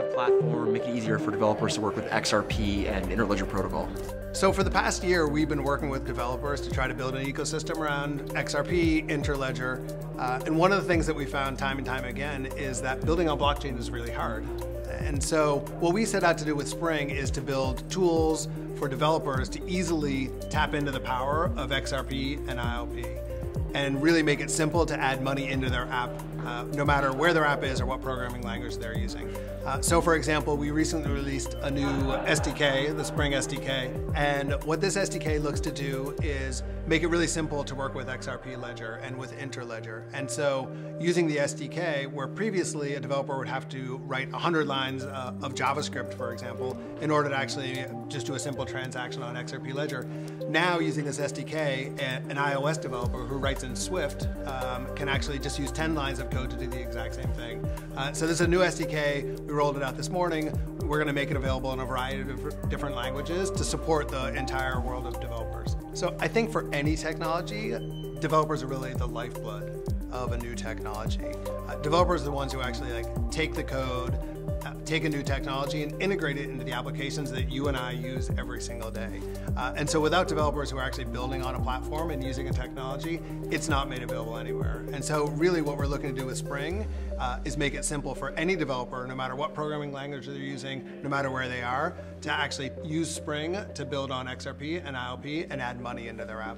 dev platform, make it easier for developers to work with XRP and Interledger protocol. So for the past year, we've been working with developers to try to build an ecosystem around XRP, Interledger, and one of the things that we found time and time again is that building on blockchain is really hard. And so what we set out to do with Xpring is to build tools for developers to easily tap into the power of XRP and ILP and really make it simple to add money into their app, no matter where their app is or what programming language they're using. So for example, we recently released a new SDK, the Xpring SDK, and what this SDK looks to do is make it really simple to work with XRP Ledger and with Interledger. And so using the SDK, where previously a developer would have to write 100 lines of JavaScript, for example, in order to actually just do a simple transaction on XRP Ledger, now using this SDK, an iOS developer who writes in Swift can actually just use 10 lines of code to do the exact same thing. So this is a new SDK. We rolled it out this morning. We're going to make it available in a variety of different languages to support the entire world of developers. So I think for any technology, developers are really the lifeblood of a new technology. Developers are the ones who actually take the code, take a new technology and integrate it into the applications that you and I use every single day. And so without developers who are actually building on a platform and using a technology, it's not made available anywhere. And so really what we're looking to do with Xpring is make it simple for any developer, no matter what programming language they're using, no matter where they are, to actually use Xpring to build on XRP and ILP and add money into their app.